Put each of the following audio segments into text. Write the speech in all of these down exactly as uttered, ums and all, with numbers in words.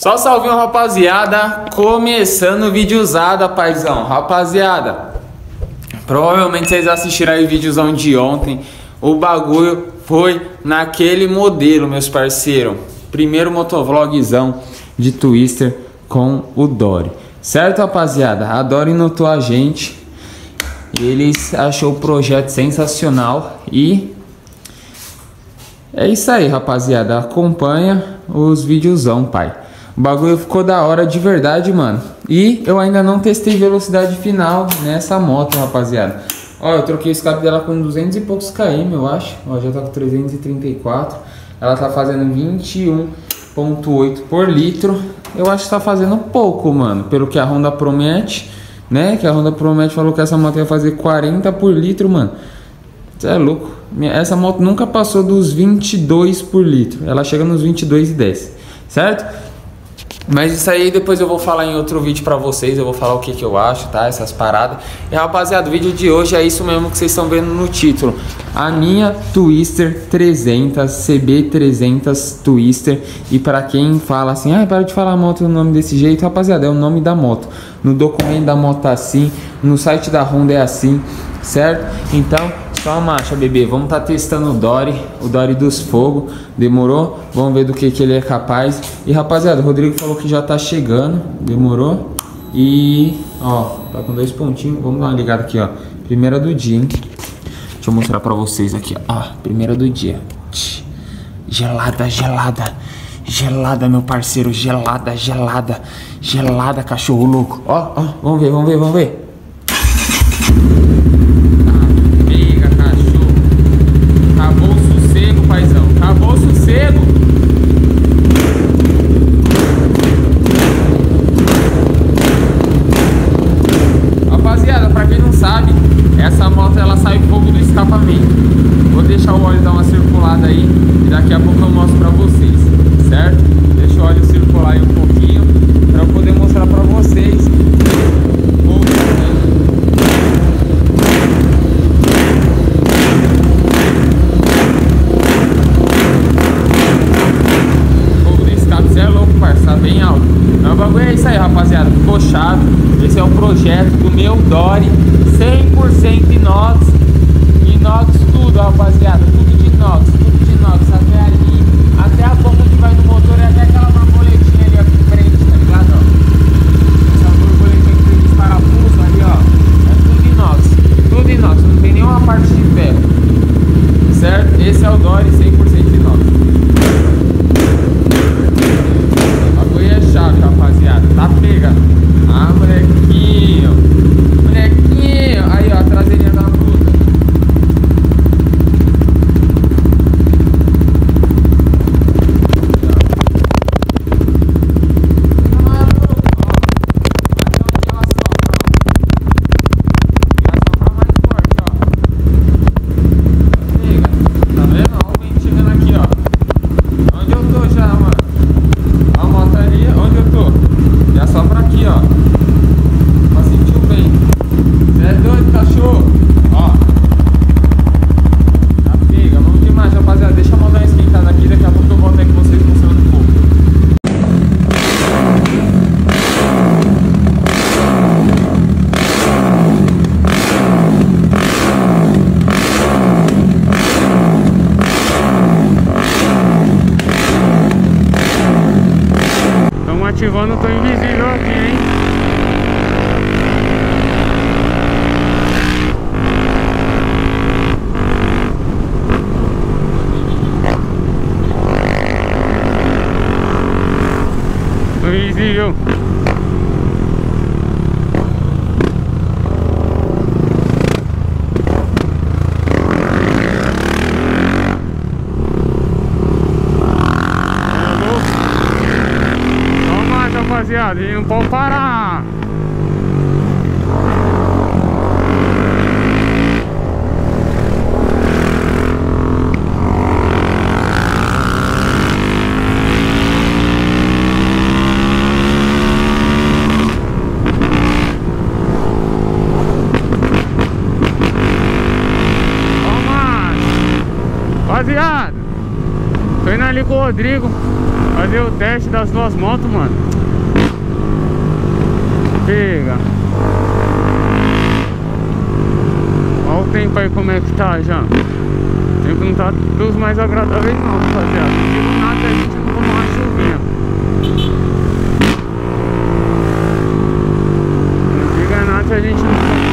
Só salve, rapaziada, começando o vídeo usado, paizão. Rapaziada, provavelmente vocês assistiram aí o vídeozão de ontem. O bagulho foi naquele modelo, meus parceiros. Primeiro motovlogzão de Twister com o Doré. Certo, rapaziada? A Doré notou a gente. Eles achou o projeto sensacional e... é isso aí, rapaziada. Acompanha os videozão, pai. O bagulho ficou da hora de verdade, mano. E eu ainda não testei velocidade final nessa moto, rapaziada. Ó, eu troquei o escape dela com duzentos e poucos quilômetros, eu acho. Ó, já tá com trezentos e trinta e quatro. Ela tá fazendo vinte e um ponto oito por litro. Eu acho que tá fazendo pouco, mano, pelo que a Honda promete, né? Que a Honda promete, falou que essa moto ia fazer quarenta por litro, mano. Você é louco. Essa moto nunca passou dos vinte e dois por litro. Ela chega nos vinte e dois e dez, certo? Mas isso aí depois eu vou falar em outro vídeo pra vocês. Eu vou falar o que que eu acho, tá? Essas paradas. E rapaziada, o vídeo de hoje é isso mesmo que vocês estão vendo no título. A minha Twister trezentos, C B trezentos Twister. E pra quem fala assim, ah, para de falar a moto no nome desse jeito, rapaziada, é o nome da moto. No documento da moto tá assim, no site da Honda é assim, certo? Então, só a marcha, bebê. Vamos estar tá testando o Doré, o Doré dos Fogos. Demorou? Vamos ver do que, que ele é capaz. E rapaziada, o Rodrigo falou que já tá chegando. Demorou? E ó, tá com dois pontinhos. Vamos dar uma ligada aqui, ó. Primeira do dia, hein? Deixa eu mostrar pra vocês aqui, ó. Primeira do dia. Gelada, gelada. Gelada, meu parceiro. Gelada, gelada. Gelada, cachorro louco. Ó, ó. Vamos ver, vamos ver, vamos ver. Essa moto, ela sai um pouco do escapamento. Vou deixar o óleo dar uma circulada aí e daqui a pouco eu mostro pra vocês, certo? Deixa o óleo circular aí um pouquinho pra eu poder mostrar pra vocês. O fogo do escape, você é louco, parça, tá bem alto. Mas o bagulho é isso aí, rapaziada. Ficou chave. Esse é o projeto do meu Doré. cem por cento inox, inox tudo, rapaziada, tudo de inox, tudo de inox, até ali, até a bomba que vai no motor e até aquela borboletinha ali aqui em frente, tá ligado, ó? Essa borboletinha que tem os parafusos ali, ó, é tudo inox, tudo inox, não tem nenhuma parte de ferro, certo? Esse é o Doré cem por cento inox. O bagulho é chave, rapaziada, tá pega, ah, molequinho. Ativando, tô invisível aqui, hein? Tô invisível. Rapaziada, não pode parar. Vamos, rapaziada. Tô indo ali com o Rodrigo. Vai ver o teste das duas motos, mano. Pega. Olha o tempo aí como é que tá já. O tempo não tá dos mais agradáveis não, rapaziada. Não digo nada, a gente não tomou uma chuvinha. Não diga nada se a gente não tomou uma chuvinha.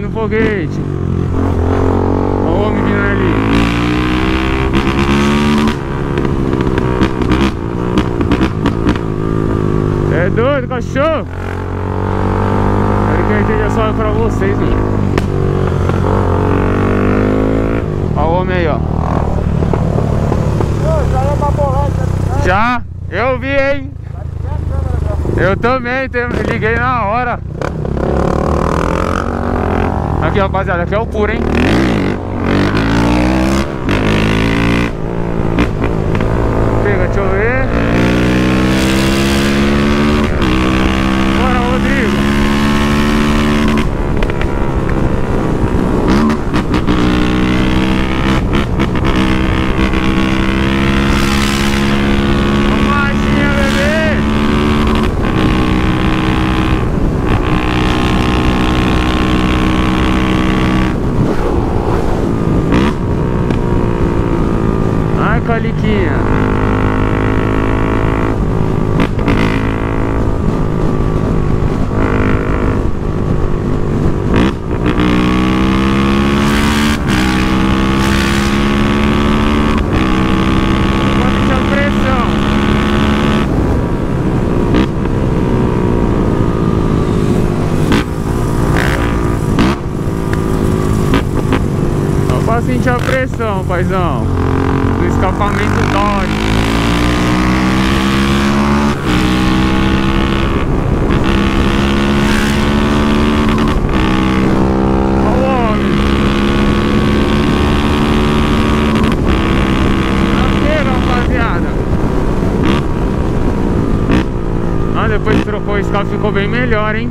No foguete. Olha o homem vindo ali. É doido, cachorro. Quero que eu esteja só pra vocês, mano. Olha o homem aí, ó. Já? Eu vi, hein? Eu também, liguei na hora. Aqui, rapaziada, aqui é o puro, hein? Pega, deixa eu ver. Bora, Rodrigo. Uma marchinha, bebê. Coliquinha. Quanto a pressão? Só pra sentir a pressão, paizão. Do escapamento Doré. Olha o homem. Tranqueira, rapaziada. Ah, depois que trocou o escape ficou bem melhor, hein?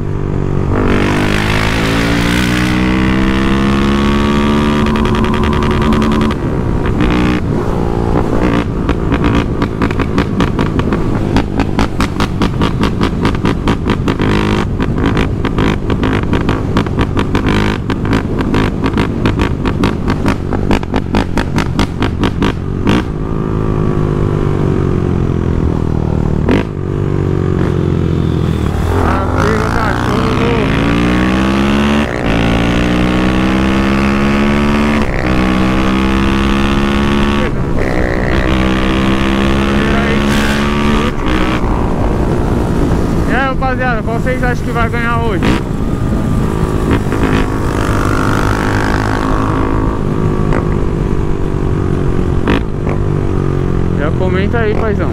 Rapaziada, qual vocês acham que vai ganhar hoje? Já comenta aí, paizão.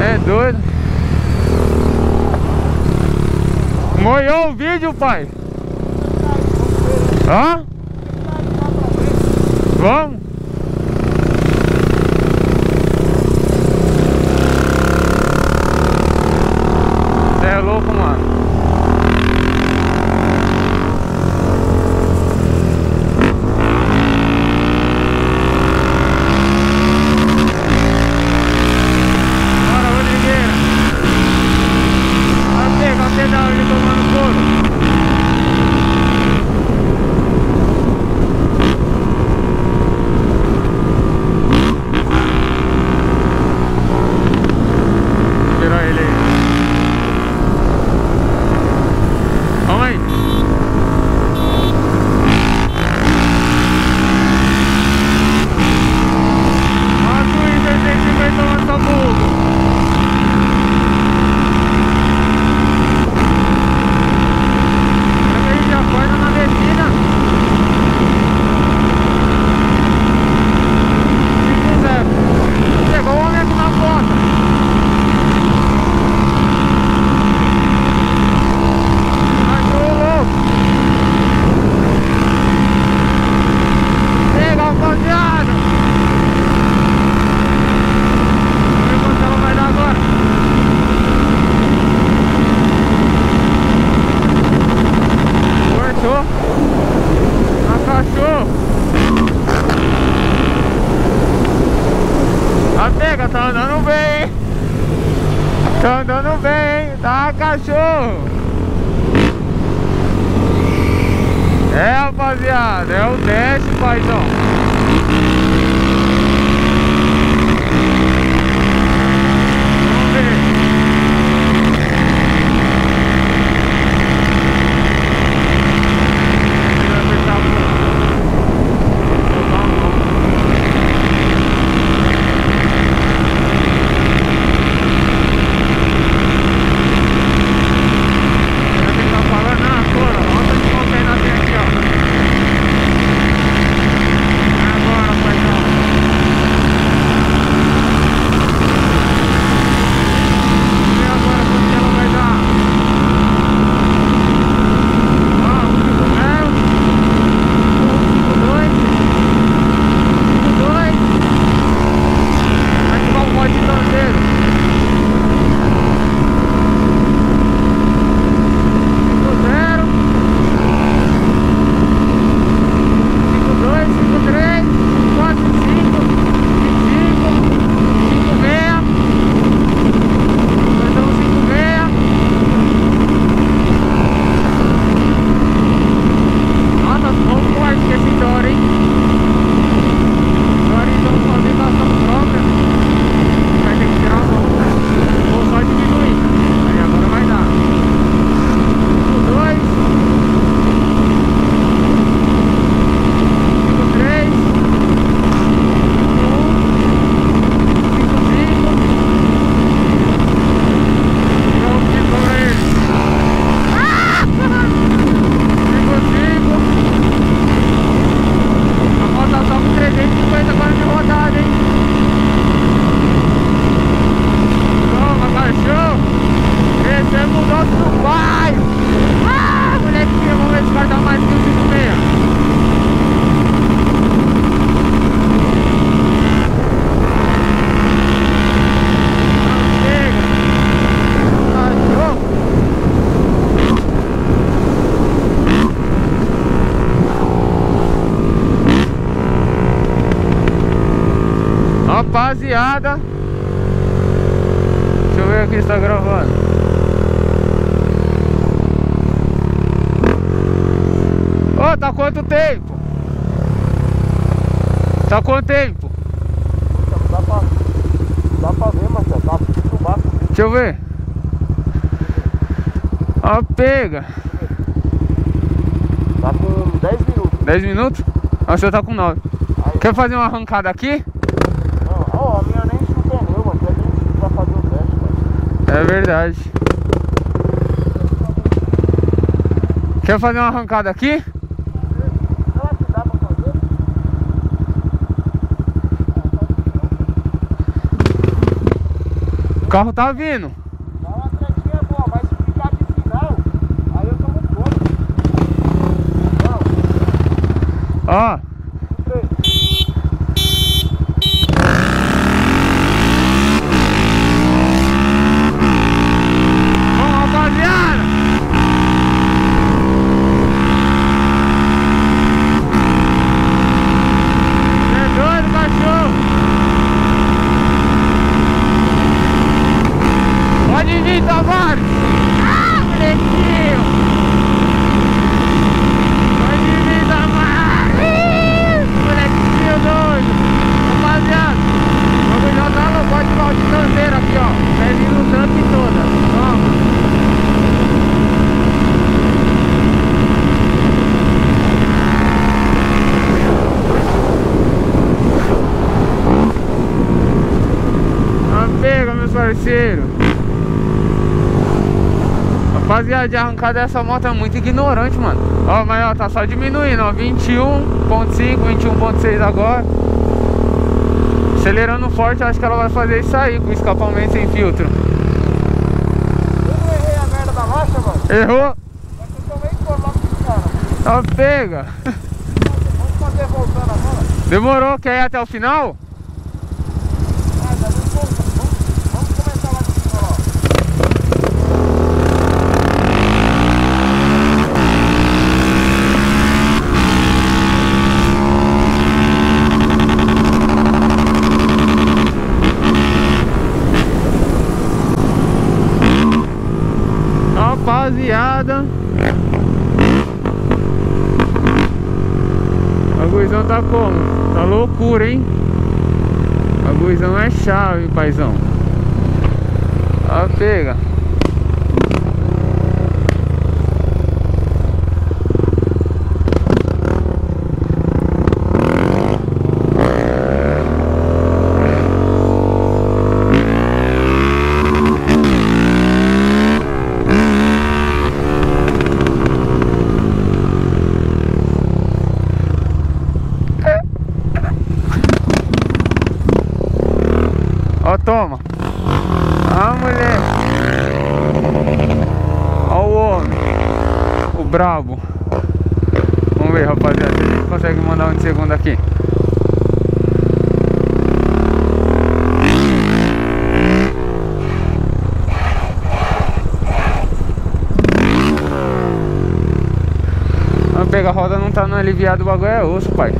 É doido. Moiou o vídeo, pai? Hã? Vamos? Você é louco, mano. hein? Tá, cachorro! É, rapaziada, é o teste, paizão. Vamos rapaziada, deixa eu ver aqui se está gravando. Ô, oh, tá quanto tempo? Tá quanto tempo? Dá pra, dá pra ver, Marcelo, dá pra filmar. Deixa eu ver. Ó, pega. Tá com dez minutos. dez minutos? Ah, o senhor tá com nove. Aí. Quer fazer uma arrancada aqui? Oh, a minha nem chuta o pneu, mano. Pra fazer o teste, mano. É verdade. Quer fazer uma arrancada aqui? Será que dá pra fazer? O carro tá vindo. Dá uma tretinha boa, mas se ficar de final, aí eu tomo conta. Ó. Rapaziada, de arrancada dessa moto é muito ignorante, mano. Ó, mas ó, tá só diminuindo, ó, vinte e um ponto cinco, vinte e um ponto seis agora. Acelerando forte, eu acho que ela vai fazer isso aí, com escapamento sem filtro. Eu errei a merda da rocha, mano. Errou? Mas eu tomei cor logo com os caras. Ó, pega. Vamos fazer voltando agora? Demorou, quer ir até o final? rapaziada. O Guizão tá como? Tá loucura, hein? O Guizão é chave, paizão. Ó, pega. Toma. Ah, mulher. Olha o homem. O brabo. Vamos ver, rapaziada, se a gente consegue mandar um de segunda aqui. Vamos pegar a roda, não tá no aliviado, o bagulho é osso, pai.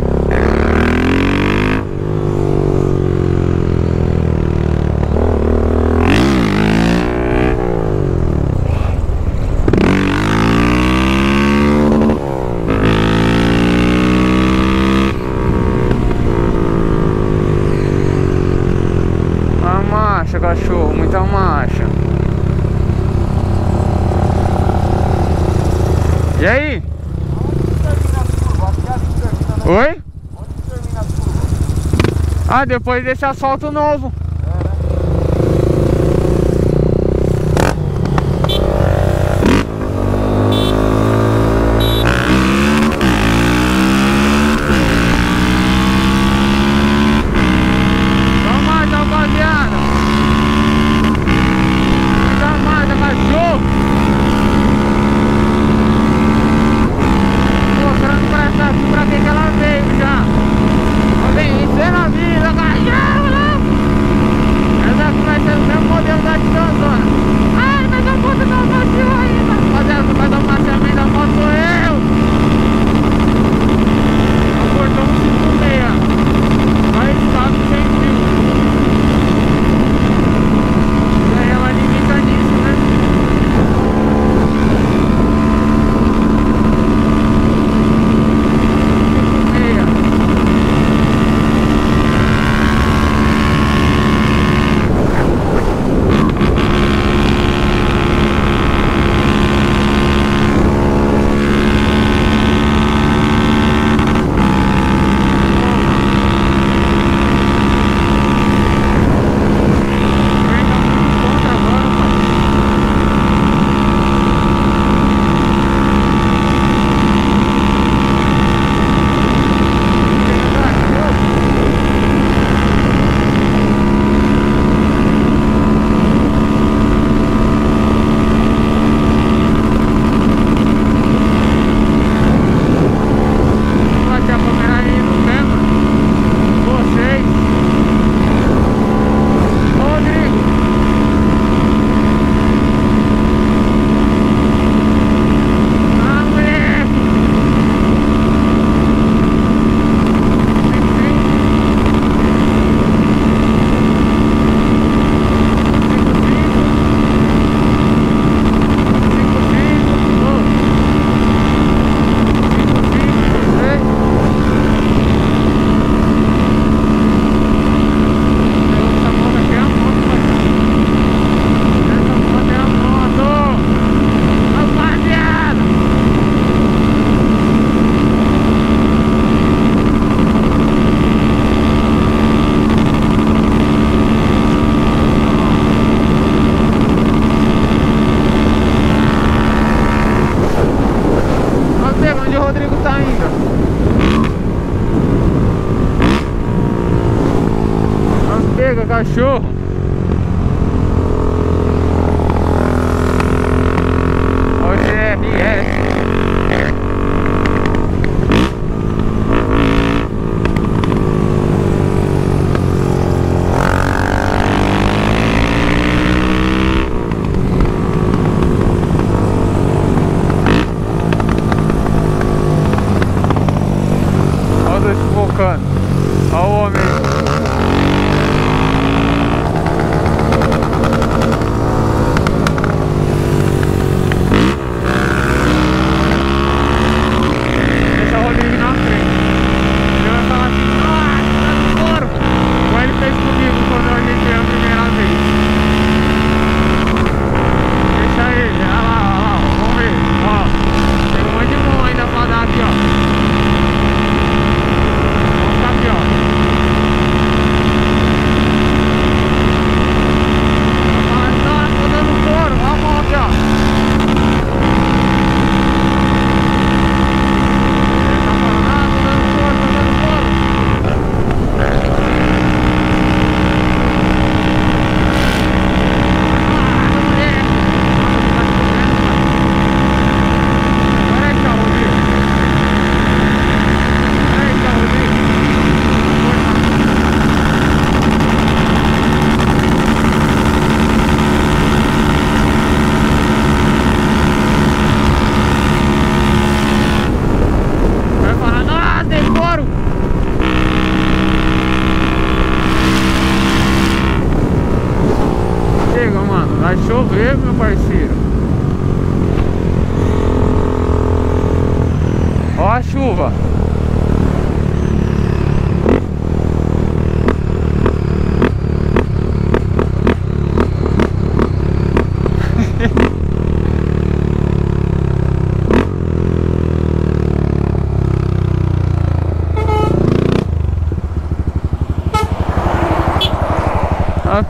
Cachorro, muita marcha. E aí? Oi? Ah, depois desse asfalto novo. Ela veio já. Ela veio encerrar a vida, galera.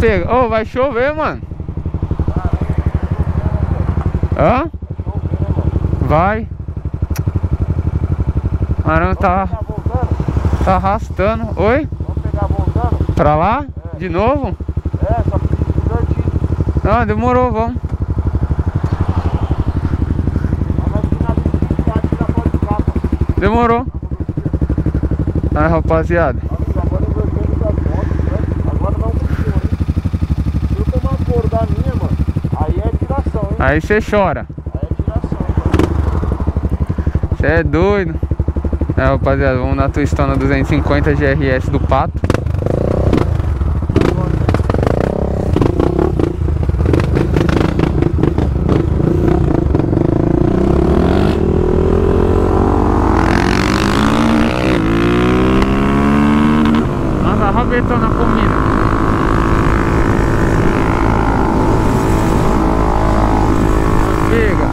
chega. Ô, oh, vai chover, mano. Hã? Vai. O Marão tá... tá arrastando. Oi? Vamos pegar voltando? Pra lá? É. De novo? É, só precisa de... Não, demorou, vamos. Demorou. Ah, rapaziada. Agora não funciona, hein? Se eu tomar uma cor da minha, mano, aí é tiração, hein? Aí você chora. Aí é tiração, mano. Você é doido. É, rapaziada, vamos na twistona duzentos e cinquenta G R S do Pato. Robertão na comida. Chega.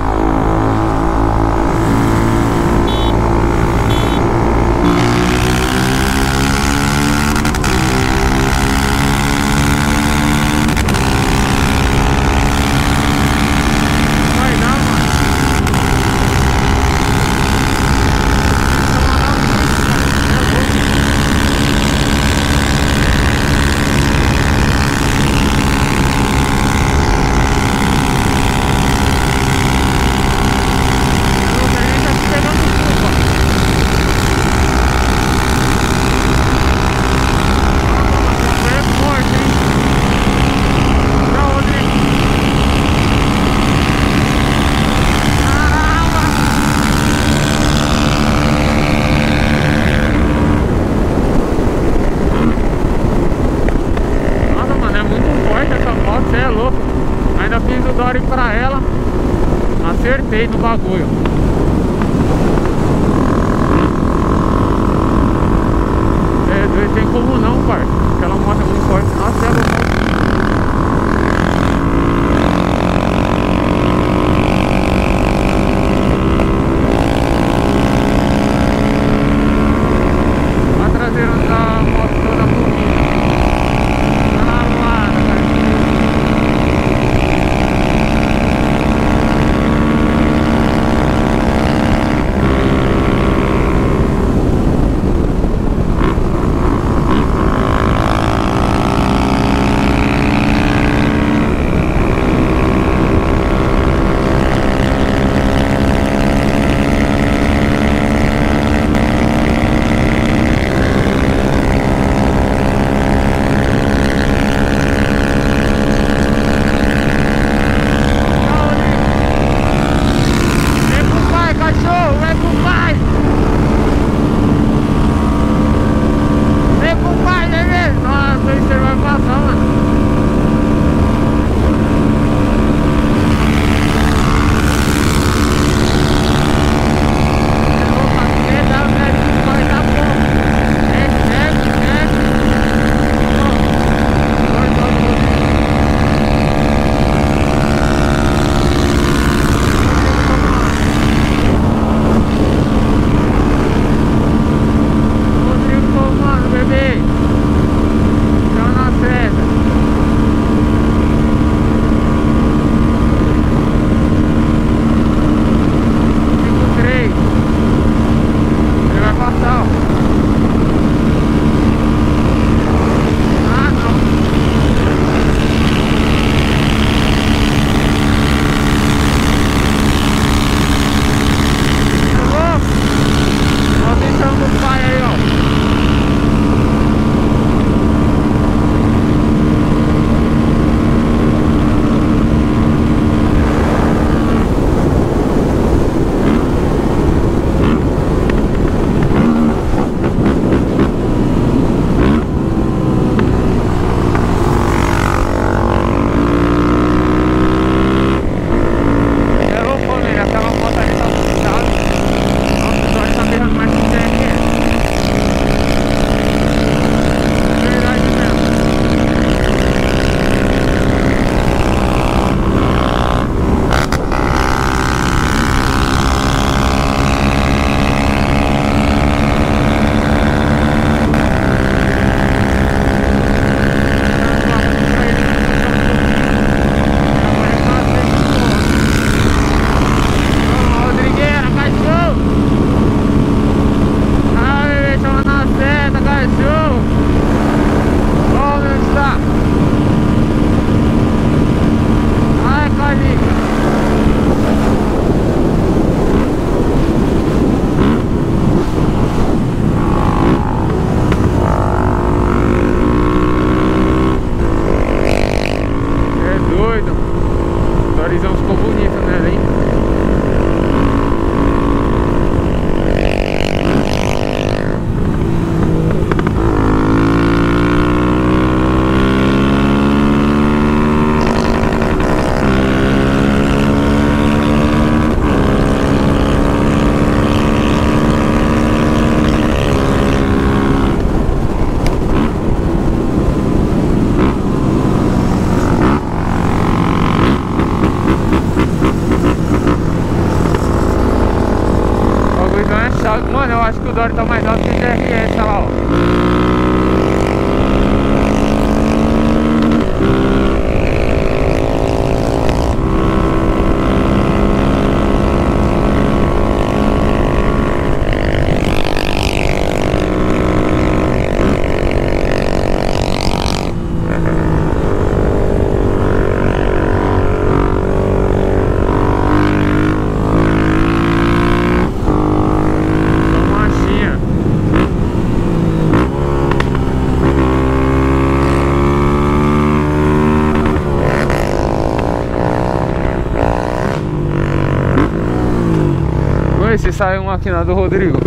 Vai dar, mano. Acertei no bagulho. É, não tem como não, parça. Porque ela mostra muito forte. Nossa, ela mostra. o Doré tá mais alto que o G R S, olha lá, ó. Se saiu uma aqui na do Rodrigo.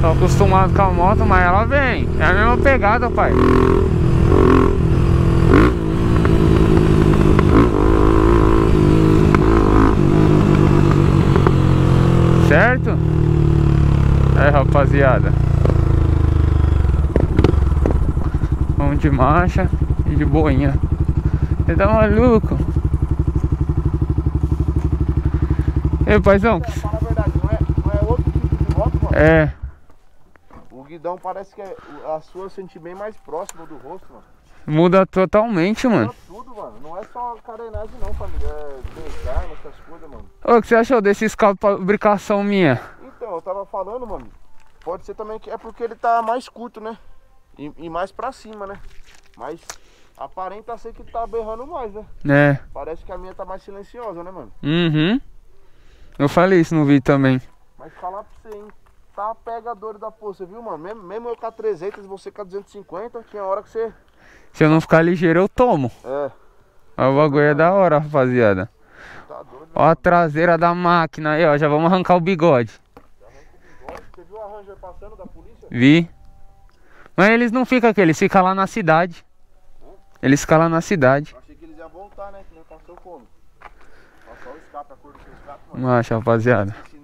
Tô acostumado com a moto, mas ela vem. É a mesma pegada, pai. Certo? É, rapaziada. Vamos de marcha e de boinha. Você tá maluco? Ei, paizão. É, fala a verdade, não é, não é outro tipo de moto, mano? É. O guidão parece que é, a sua eu senti bem mais próximo do rosto, mano. Muda totalmente, mano. Muda tudo, mano. Não é só carenagem não, família. É design, essas coisas, mano. Ô, o que você achou desse escape fabricação minha? Então, eu tava falando, mano. Pode ser também que é porque ele tá mais curto, né? E, e mais pra cima, né? Mas... aparenta ser que tá berrando mais, né? É. Parece que a minha tá mais silenciosa, né, mano? Uhum. Eu falei isso no vídeo também. Mas falar pra você, hein? Tá pegador da porra, você viu, mano? Mesmo, mesmo eu com a trezentos, você com a duzentos e cinquenta, tinha hora que você... Se eu não ficar ligeiro, eu tomo. É. Mas o bagulho é da hora, rapaziada. Tá doido, ó, né, a traseira, mano, da máquina aí, ó. Já vamos arrancar o bigode. Já arranca o bigode? Você viu a Ranger passando da polícia? Vi. Mas eles não ficam aqui, eles ficam lá na cidade. Eles ficam lá na cidade. Eu achei que eles iam voltar, né? Que não passou como. Olha só o escape, a cor do seu escape, mano. Macho, rapaziada.